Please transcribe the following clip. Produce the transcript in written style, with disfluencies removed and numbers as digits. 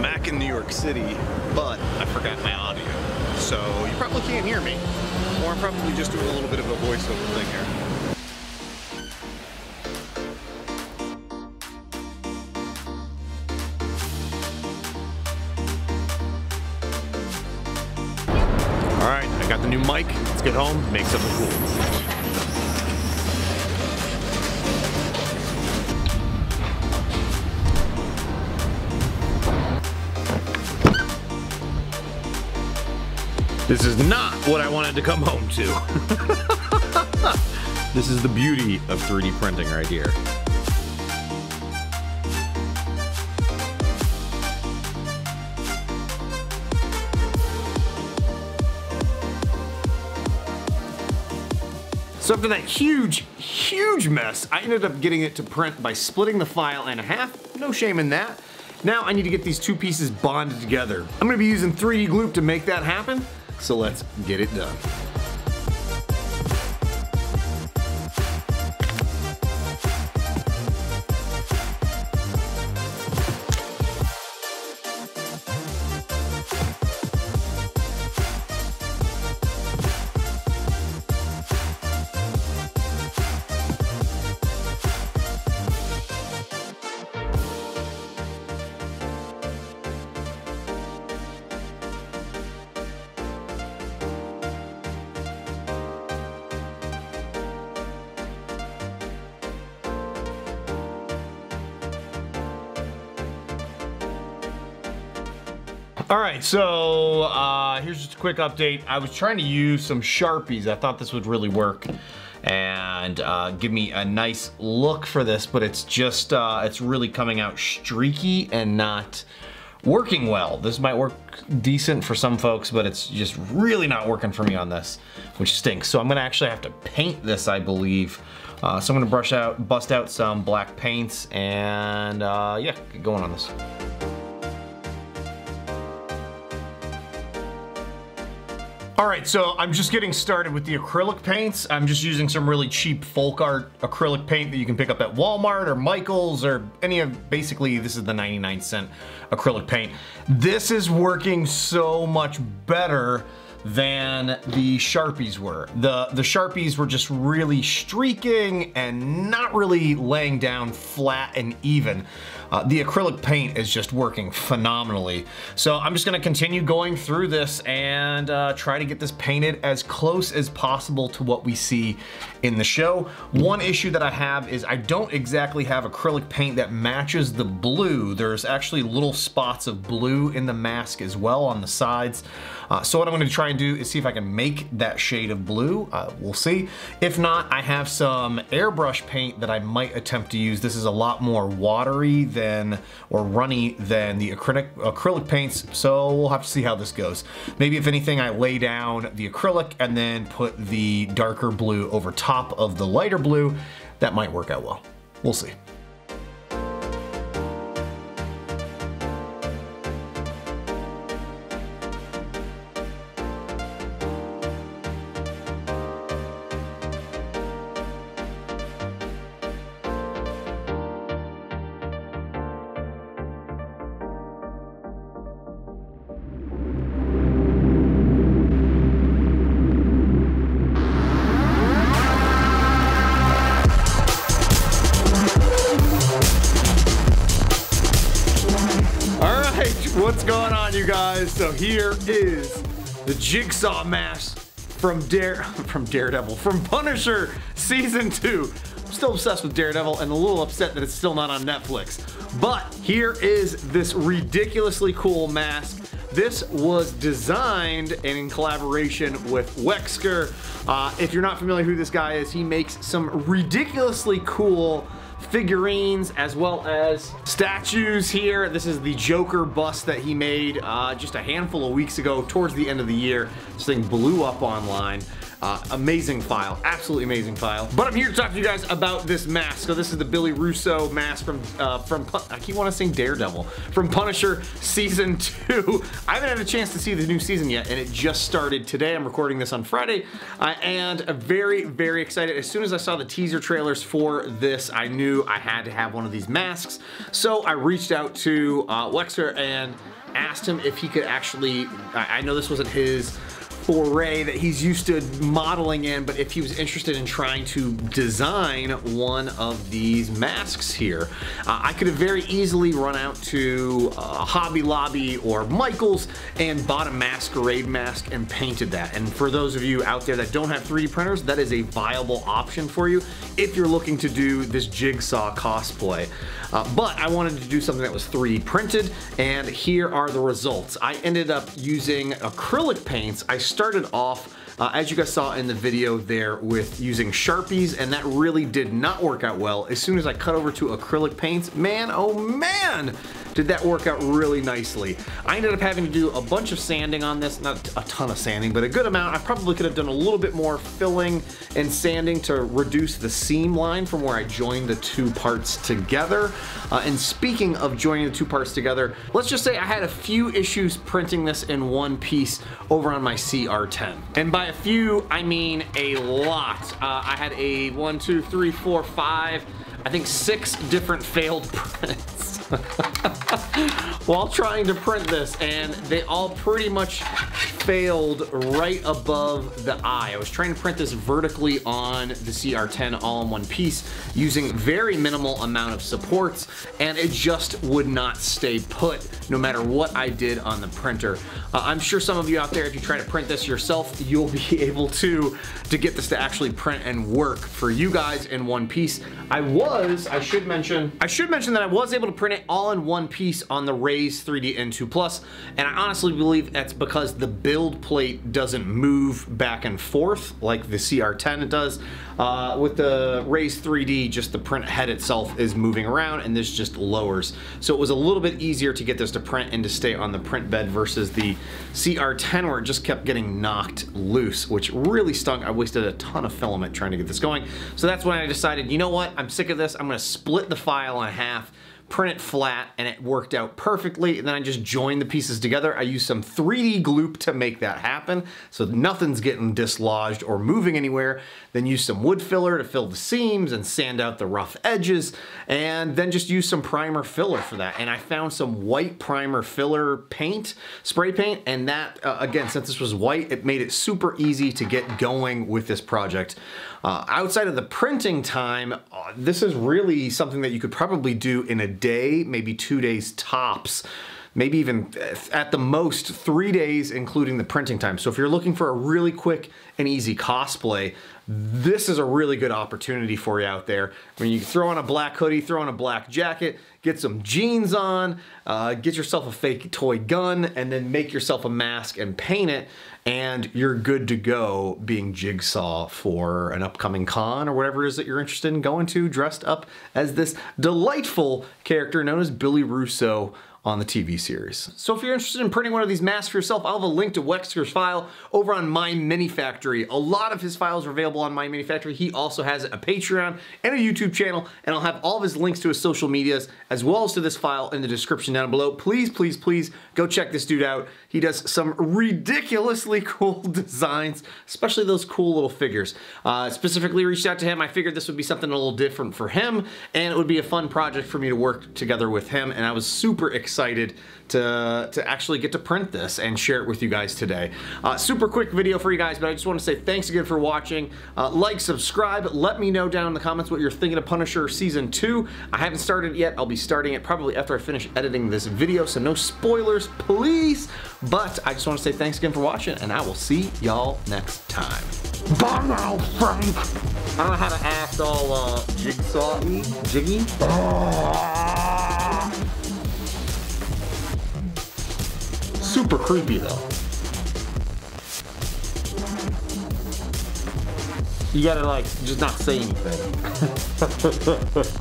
I'm back in New York City, but I forgot my audio. So you probably can't hear me, or I'm probably just doing a little bit of a voiceover thing here. Alright, I got the new mic. Let's get home, make something cool. This is not what I wanted to come home to. This is the beauty of 3D printing right here. So after that huge, huge mess, I ended up getting it to print by splitting the file in half. No shame in that. Now I need to get these two pieces bonded together. I'm gonna be using 3D Gloop to make that happen, so let's get it done. All right, so here's just a quick update. I was trying to use some Sharpies. I thought this would really work and give me a nice look for this, but it's just, it's really coming out streaky and not working well. This might work decent for some folks, but it's just really not working for me on this, which stinks. So I'm gonna actually have to paint this, I believe. So I'm gonna bust out some black paints and yeah, get going on this. All right, so I'm just getting started with the acrylic paints. I'm just using some really cheap folk art acrylic paint that you can pick up at Walmart or Michael's or any of, basically this is the 99-cent acrylic paint. This is working so much better than the Sharpies were. The Sharpies were just really streaking and not really laying down flat and even. The acrylic paint is just working phenomenally. So I'm just gonna continue going through this and try to get this painted as close as possible to what we see in the show. One issue that I have is I don't exactly have acrylic paint that matches the blue. There's actually little spots of blue in the mask as well on the sides. So what I'm gonna try and do is see if I can make that shade of blue. We'll see. If not, I have some airbrush paint that I might attempt to use. This is a lot more watery than, or runny than the acrylic paints, so we'll have to see how this goes. Maybe if anything, I lay down the acrylic and then put the darker blue over top of the lighter blue. That might work out well. We'll see. What's going on, you guys? So here is the Jigsaw mask from Punisher Season 2. I'm still obsessed with Daredevil and a little upset that it's still not on Netflix. But here is this ridiculously cool mask. This was designed and in collaboration with Wekster. If you're not familiar who this guy is, he makes some ridiculously cool figurines as well as statues here. This is the Joker bust that he made just a handful of weeks ago towards the end of the year. This thing blew up online. Amazing file, absolutely amazing file. But I'm here to talk to you guys about this mask. So this is the Billy Russo mask from Punisher Season 2. I haven't had a chance to see the new season yet, and it just started today. I'm recording this on Friday, and very, very excited. As soon as I saw the teaser trailers for this, I knew I had to have one of these masks. So I reached out to Wekster and asked him if he could actually, I know this wasn't his foray that he's used to modeling in, but if he was interested in trying to design one of these masks here. I could have very easily run out to Hobby Lobby or Michael's and bought a masquerade mask and painted that. And for those of you out there that don't have 3D printers, that is a viable option for you if you're looking to do this Jigsaw cosplay. But I wanted to do something that was 3D printed, and here are the results. I ended up using acrylic paints. I started off, as you guys saw in the video there, with using Sharpies, and that really did not work out well. As soon as I cut over to acrylic paints, man, oh man, did that work out really nicely. I ended up having to do a bunch of sanding on this, not a ton of sanding, but a good amount. I probably could have done a little bit more filling and sanding to reduce the seam line from where I joined the two parts together. And speaking of joining the two parts together, let's just say I had a few issues printing this in one piece over on my CR-10. And by a few, I mean a lot. I had a 1, 2, 3, 4, 5, I think 6 different failed prints while trying to print this, and they all pretty much failed right above the eye. I was trying to print this vertically on the CR-10 all in one piece using very minimal amount of supports, and it just would not stay put no matter what I did on the printer. I'm sure some of you out there, if you try to print this yourself, you'll be able to get this to actually print and work for you guys in one piece. I should mention that I was able to print it all in one piece on the Raise 3D N2 Plus, and I honestly believe that's because the build plate doesn't move back and forth like the CR-10 does. With the Raise 3D, just the print head itself is moving around, and this just lowers. So it was a little bit easier to get this to print and to stay on the print bed versus the CR-10 where it just kept getting knocked loose, which really stunk. I wasted a ton of filament trying to get this going. So that's when I decided, you know what, I'm sick of this. I'm gonna split the file in half, print it flat, and it worked out perfectly. And then I just joined the pieces together. I used some 3D Gloop to make that happen, so nothing's getting dislodged or moving anywhere. Then use some wood filler to fill the seams and sand out the rough edges, and then just use some primer filler for that. And I found some white primer filler paint, spray paint, and that, again, since this was white, it made it super easy to get going with this project. Outside of the printing time, this is really something that you could probably do in a day, maybe 2 days tops, maybe even at the most 3 days, including the printing time. So if you're looking for a really quick and easy cosplay, this is a really good opportunity for you out there. I mean, you can throw on a black hoodie, throw on a black jacket, get some jeans on, get yourself a fake toy gun, and then make yourself a mask and paint it, and you're good to go being Jigsaw for an upcoming con or whatever it is that you're interested in going to, dressed up as this delightful character known as Billy Russo on the TV series. So if you're interested in printing one of these masks for yourself, I'll have a link to Wekster's file over on My Mini Factory. A lot of his files are available on My Mini Factory. He also has a Patreon and a YouTube channel, and I'll have all of his links to his social medias as well as to this file in the description down below. Please, please, please go check this dude out. He does some ridiculously cool designs, especially those cool little figures. Specifically reached out to him. I figured this would be something a little different for him, and it would be a fun project for me to work together with him, and I was super excited to actually get to print this and share it with you guys today. Super quick video for you guys, but I just want to say thanks again for watching. Like, subscribe, let me know down in the comments what you're thinking of Punisher Season 2. I haven't started yet. I'll be starting it probably after I finish editing this video, so no spoilers, please. But I just want to say thanks again for watching, and I will see y'all next time. Bye now, friends. I don't know how to act all Jigsaw-y, Jiggy. Super creepy though. You gotta like just not say anything.